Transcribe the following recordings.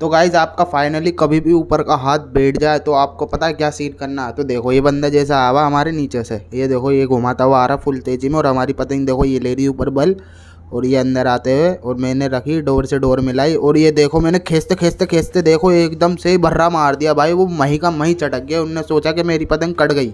तो गाइज आपका फाइनली कभी भी ऊपर का हाथ बैठ जाए तो आपको पता है क्या सीन करना है। तो देखो ये बंदा जैसा आवा हमारे नीचे से, ये देखो ये घुमाता हुआ आ रहा फुल तेजी में, और हमारी पतंग देखो ये ले रही ऊपर बल, और ये अंदर आते हुए, और मैंने रखी डोर से डोर मिलाई, और ये देखो मैंने खींचते खींचते खींचते देखो एकदम से भर्रा मार दिया भाई, वो मही का मही चटक गया। उनने सोचा कि मेरी पतंग कट गई।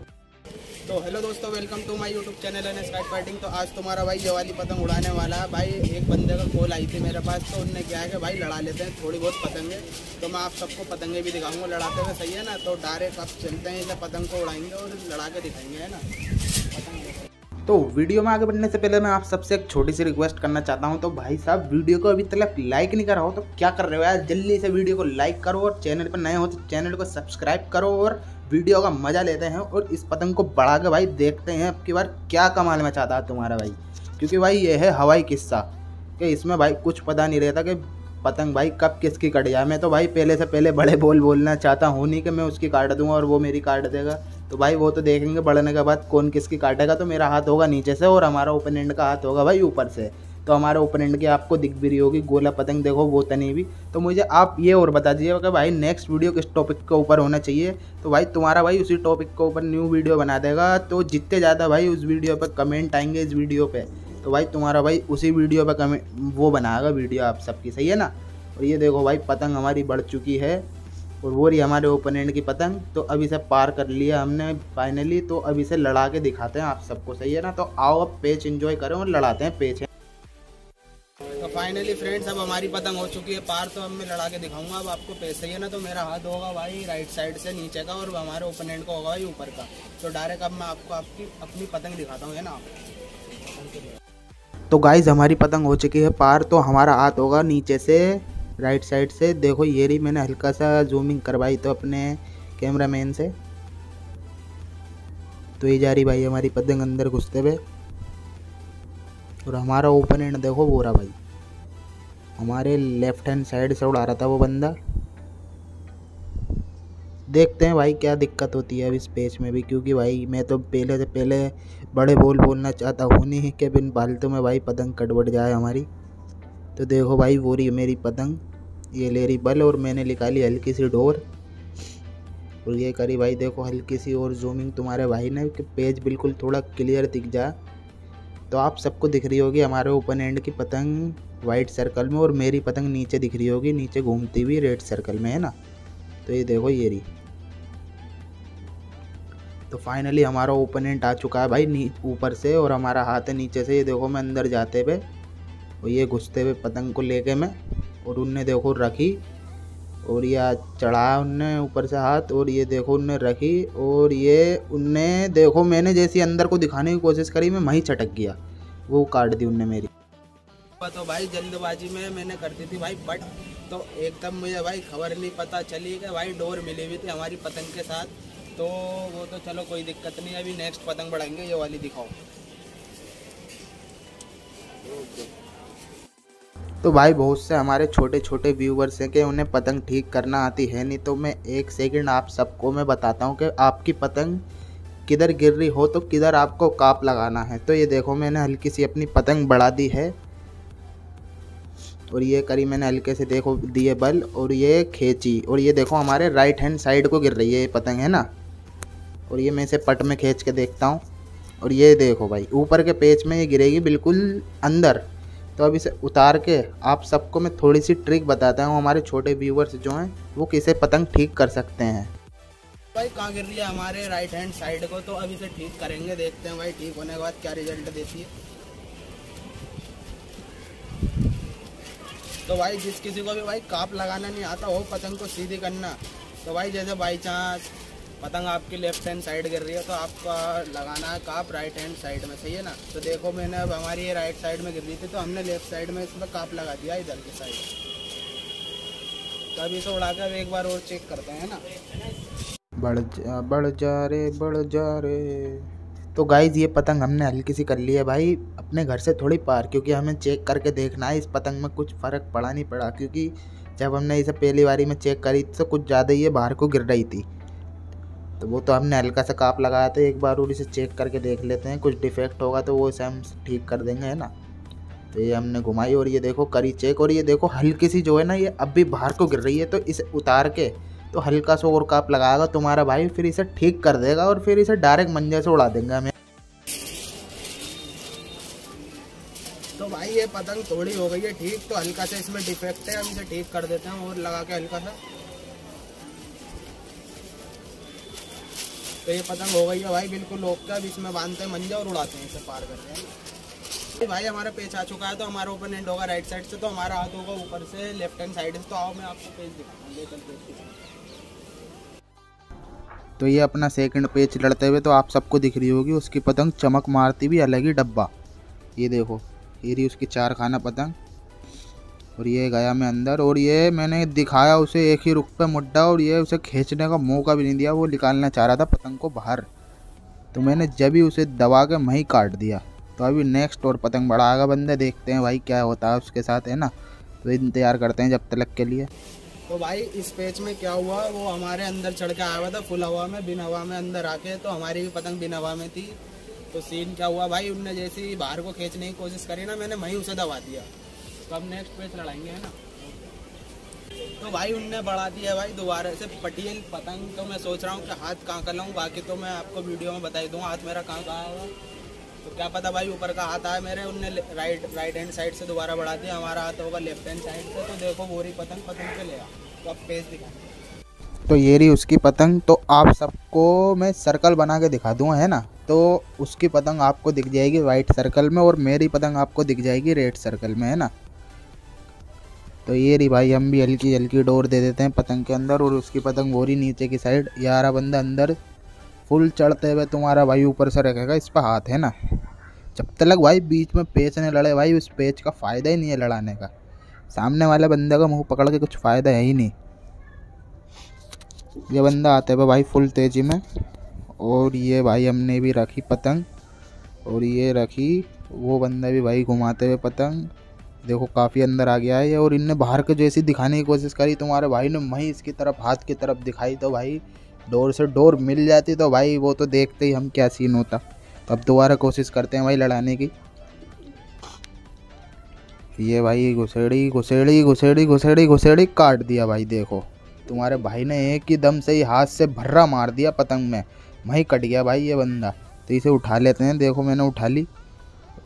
तो हेलो दोस्तों, welcome to my YouTube channel and sky fighting. तो आज तुम्हारा भाई ये वाली पतंग उड़ाने वाला है भाई। एक बंदे का कॉल आई थी मेरे पास, तो उनने क्या है कि भाई लड़ा लेते हैं थोड़ी बहुत पतंगे, तो मैं आप सबको पतंगे भी दिखाऊंगा लड़ाते हुए, सही है ना। तो डायरेक्ट आप चलते हैं, इसे पतंग को उड़ाएंगे और लड़ा के दिखाएंगे, है ना। तो वीडियो में आगे बढ़ने से पहले मैं आप सबसे एक छोटी सी रिक्वेस्ट करना चाहता हूं। तो भाई साहब वीडियो को अभी तक लाइक नहीं करा हो तो क्या कर रहे हो यार, जल्दी से वीडियो को लाइक करो, और चैनल पर नए हो तो चैनल को सब्सक्राइब करो, और वीडियो का मजा लेते हैं, और इस पतंग को बढ़ा के भाई देखते हैं अब की बार क्या कमाल मचाता है तुम्हारा भाई। क्योंकि भाई ये है हवाई किस्सा कि इसमें भाई कुछ पता नहीं रहता कि पतंग भाई कब किसकी कट जाए। मैं तो भाई पहले से पहले बड़े बोल बोलना चाहता हूँ, नहीं कि मैं उसकी काट दूंगा और वो मेरी काट देगा। तो भाई वो तो देखेंगे बढ़ने के बाद कौन किसकी काटेगा। तो मेरा हाथ होगा नीचे से और हमारा ओपोनेंट का हाथ होगा भाई ऊपर से। तो हमारे ओपोनेंट की आपको दिख भी रही होगी गोला पतंग, देखो वो तनी भी। तो मुझे आप ये और बता दीजिए कि भाई नेक्स्ट वीडियो किस टॉपिक के ऊपर होना चाहिए, तो भाई तुम्हारा भाई उसी टॉपिक के ऊपर न्यू वीडियो बना देगा। तो जितने ज़्यादा भाई उस वीडियो पर कमेंट आएंगे इस वीडियो पर, तो भाई तुम्हारा भाई उसी वीडियो पर कमेंट वो बनाएगा वीडियो आप सबकी, सही है ना। और ये देखो भाई पतंग हमारी बढ़ चुकी है, और वो रही हमारे ओपोनेंट की पतंग। तो अब इसे पार कर लिया हमने फाइनली, तो अब इसे लड़ा के दिखाते हैं आप सबको, सही है ना। तो आओ अब पेच एंजॉय करें और लड़ाते हैं पेच। तो फाइनली फ्रेंड्स अब हमारी पतंग हो चुकी है पार, तो अब मैं लड़ा के दिखाऊंगा अब आपको पेच, सही है ना। तो मेरा हाथ होगा भाई राइट साइड से नीचे का, और हमारे ओपोनेंट का होगा भाई ऊपर का। तो डायरेक्ट अब मैं आपको आपकी अपनी पतंग दिखाता हूँ, है ना। तो गाइज हमारी पतंग हो चुकी है पार, तो हमारा हाथ होगा नीचे से राइट साइड से। देखो ये रही, मैंने हल्का सा जूमिंग करवाई तो अपने कैमरामैन से। तो ये जा रही भाई हमारी पतंग अंदर घुसते हुए, और हमारा ओपन एंड देखो वो रहा भाई हमारे लेफ्ट हैंड साइड से उड़ा रहा था वो बंदा। देखते हैं भाई क्या दिक्कत होती है अब इस पेच में भी, क्योंकि भाई मैं तो पहले से पहले बड़े बोल बोलना चाहता हूँ, नहीं कि बिन फालतू में भाई पतंग कटवट जाए हमारी। तो देखो भाई वो रही मेरी पतंग, ये ले रही बल, और मैंने निकाली हल्की सी डोर, और ये करी भाई देखो हल्की सी और जूमिंग तुम्हारे भाई ने कि पेज बिल्कुल थोड़ा क्लियर दिख जाए। तो आप सबको दिख रही होगी हमारे ओपन एंड की पतंग वाइट सर्कल में, और मेरी पतंग नीचे दिख रही होगी, नीचे घूमती हुई रेड सर्कल में, है ना। तो ये देखो ये रही। तो फाइनली हमारा ओपन एंड आ चुका है भाई ऊपर से, और हमारा हाथ है नीचे से। ये देखो मैं अंदर जाते हुए और ये घुसते हुए पतंग को लेके मैं, और उनने देखो रखी, और ये चढ़ाया उनने ऊपर से हाथ, और ये देखो उनने रखी, और ये उनने देखो मैंने जैसी अंदर को दिखाने की कोशिश करी मैं वहीं चटक गया, वो काट दी उनने मेरी। तो भाई जल्दबाजी में मैंने कर दी थी भाई बट, तो एकदम मुझे भाई खबर नहीं पता चली कि भाई डोर मिली हुई थी हमारी पतंग के साथ। तो वो तो चलो कोई दिक्कत नहीं, अभी नेक्स्ट पतंग बढ़ाएंगे। ये वाली दिखाओ। तो भाई बहुत से हमारे छोटे छोटे व्यूवर्स हैं कि उन्हें पतंग ठीक करना आती है नहीं, तो मैं एक सेकंड आप सबको मैं बताता हूं कि आपकी पतंग किधर गिर रही हो तो किधर आपको काप लगाना है। तो ये देखो मैंने हल्की सी अपनी पतंग बढ़ा दी है, और ये करी मैंने हल्के से देखो दिए बल, और ये खींची, और ये देखो हमारे राइट हैंड साइड को गिर रही है ये पतंग, है ना। और ये मैं इसे पट में खींच के देखता हूँ, और ये देखो भाई ऊपर के पेच में ये गिरेगी बिल्कुल अंदर। तो अब इसे उतार के आप सबको मैं थोड़ी सी ट्रिक बताता हूँ हमारे छोटे व्यूवर्स जो हैं वो किसे पतंग ठीक कर सकते हैं। भाई कहाँ गिर रही है हमारे राइट हैंड साइड को, तो अब इसे ठीक करेंगे, देखते हैं भाई ठीक होने के बाद क्या रिजल्ट देती है। तो भाई जिस किसी को भी भाई काप लगाना नहीं आता हो पतंग को सीधी करना, तो भाई जैसे बाई चांस पतंग आपकी लेफ्ट हैंड साइड गिर रही है तो आपका लगाना है काप राइट हैंड साइड में, सही है ना। तो देखो मैंने अब हमारी ये राइट साइड में गिर रही थी, तो हमने लेफ्ट साइड में इसमें काप लगा दिया इधर की साइड। तो अभी इसे उड़ा कर एक बार और चेक करते हैं ना। बढ़ जा रे। तो गाइज ये पतंग हमने हल्की सी कर ली है भाई अपने घर से थोड़ी पार, क्योंकि हमें चेक करके देखना है इस पतंग में कुछ फ़र्क पड़ा नहीं पड़ा, क्योंकि जब हमने इसे पहली बारी में चेक करी तो कुछ ज़्यादा ही ये बाहर को गिर रही थी। तो वो तो हमने हल्का सा काप लगाया था, एक बार और इसे चेक करके देख लेते हैं, कुछ डिफेक्ट होगा तो वो इसे हम ठीक कर देंगे, है ना। तो ये हमने घुमाई और ये देखो करी चेक, और ये देखो हल्की सी जो है ना ये अब भी बाहर को गिर रही है, तो इसे उतार के तो हल्का सा और काप लगाएगा तुम्हारा भाई, फिर इसे ठीक कर देगा और फिर इसे डायरेक्ट मंजे से उड़ा देंगे हमें। तो भाई ये पतंग थोड़ी हो गई है ठीक, तो हल्का सा इसमें डिफेक्ट है, हम इसे ठीक कर देते हैं और लगा के हल्का सा। तो ये पतंग हो गई है भाई बिल्कुल ओके, अब इसमें बांधते हैं मंजा और उड़ाते हैं, इसे पार करते हैं। भाई हमारा पेच आ चुका है, तो हमारा ओपन एंड होगा राइट साइड से, तो हमारा हाथ होगा ऊपर से लेफ्ट हैंड साइड से। तो आओ मैं आपको पेच दिखाऊंगा। तो ये अपना सेकेंड पेच लड़ते हुए तो आप सबको दिख रही होगी, उसकी पतंग चमक मारती भी अलग ही डब्बा। ये देखो ये रही उसकी चार खाना पतंग, और ये गया मैं अंदर, और ये मैंने दिखाया उसे एक ही रुख पे मुड्ढा, और ये उसे खींचने का मौका भी नहीं दिया, वो निकालना चाह रहा था पतंग को बाहर, तो मैंने जब ही उसे दबा के वहीं काट दिया। तो अभी नेक्स्ट और पतंग बढ़ाएगा बंदे, देखते हैं भाई क्या होता है उसके साथ, है ना। तो इंतज़ार करते हैं जब तक के लिए। तो भाई इस पेच में क्या हुआ, वो हमारे अंदर चढ़ के आया हुआ था फुल हवा में, बिन हवा में अंदर आके, तो हमारी भी पतंग बिन हवा में थी। तो सीन क्या हुआ भाई, उनने जैसे ही बाहर को खींचने की कोशिश करी ना, मैंने वहीं उसे दबा दिया। तो अब नेक्स्ट पेच लड़ाएंगे, है ना। तो भाई उनने बढ़ा दिया भाई दोबारा से पटियल पतंग, तो मैं सोच रहा हूँ कि हाथ कहाँ का लाऊँ, बाकी तो मैं आपको वीडियो में बता ही दूँगा हाथ मेरा कहाँ का आया। तो क्या पता भाई ऊपर का हाथ आया मेरे, उनने राइट हैंड साइड से दोबारा बढ़ा दिया, हमारा हाथ होगा लेफ्ट हैंड साइड से। तो देखो बोरी पतंग पे ले आ, तो अब पेच दिखाएंगे। तो ये रही उसकी पतंग, तो आप सबको मैं सर्कल बना के दिखा दूँगा, है ना। तो उसकी पतंग आपको दिख जाएगी वाइट सर्कल में, और मेरी पतंग आपको दिख जाएगी रेड सर्कल में, है ना। तो ये रही भाई, हम भी हल्की हल्की डोर दे देते हैं पतंग के अंदर, और उसकी पतंग वो रही नीचे की साइड। यारा बंदा अंदर फुल चढ़ते हुए तुम्हारा भाई ऊपर से रखेगा इस पर हाथ, है ना। जब तक भाई बीच में पेच नहीं लड़े भाई, उस पेच का फ़ायदा ही नहीं है लड़ाने का, सामने वाले बंदे का मुँह पकड़ के कुछ फ़ायदा है ही नहीं। ये बंदा आते हुए भाई फुल तेज़ी में, और ये भाई हमने भी रखी पतंग, और ये रखी वो बंदा भी भाई घुमाते हुए पतंग, देखो काफ़ी अंदर आ गया है ये। और इनने बाहर के जैसी दिखाने की कोशिश करी, तुम्हारे भाई ने वहीं इसकी तरफ हाथ की तरफ दिखाई, तो भाई डोर से डोर मिल जाती, तो भाई वो तो देखते ही हम क्या सीन होता। तो अब दोबारा कोशिश करते हैं भाई लड़ाने की। ये भाई घुसेड़ी घुसेड़ी घुसेड़ी घुसेड़ी घुसेड़ी काट दिया भाई, देखो तुम्हारे भाई ने एक ही दम से ही हाथ से भर्रा मार दिया पतंग में, वहीं कट गया भाई ये बंदा। तो इसे उठा लेते हैं, देखो मैंने उठा ली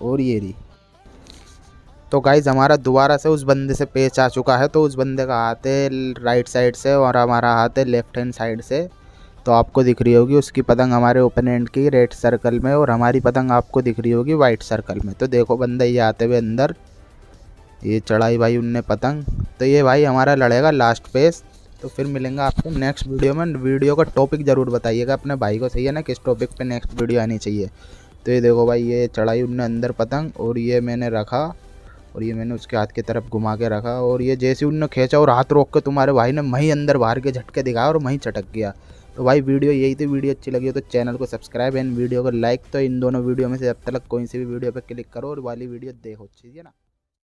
और ये रही। तो गाइज हमारा दोबारा से उस बंदे से पेच आ चुका है, तो उस बंदे का हाथ है राइट साइड से और हमारा हाथ है लेफ्ट हैंड साइड से। तो आपको दिख रही होगी उसकी पतंग हमारे ओपन एंड की रेड सर्कल में, और हमारी पतंग आपको दिख रही होगी वाइट सर्कल में। तो देखो बंदा ये आते हुए अंदर, ये चढ़ाई भाई उनने पतंग। तो ये भाई हमारा लड़ेगा लास्ट पेच, तो फिर मिलेंगे आपको नेक्स्ट वीडियो में। वीडियो का टॉपिक ज़रूर बताइएगा अपने भाई को, सही है ना, किस टॉपिक पे नेक्स्ट वीडियो आनी चाहिए। तो ये देखो भाई ये चढ़ाई उनने अंदर पतंग, और ये मैंने रखा, और ये मैंने उसके हाथ की तरफ घुमा के रखा, और ये जैसे उनने खींचा और हाथ रोक के तुम्हारे भाई ने वहीं अंदर बाहर के झटके दिखाया और वहीं चटक गया। तो भाई वीडियो यही थी, वीडियो अच्छी लगी हो तो चैनल को सब्सक्राइब एंड वीडियो को लाइक। तो इन दोनों वीडियो में से अब तक कोई से भी वीडियो पर क्लिक करो और वाली वीडियो देखो, ठीक है ना।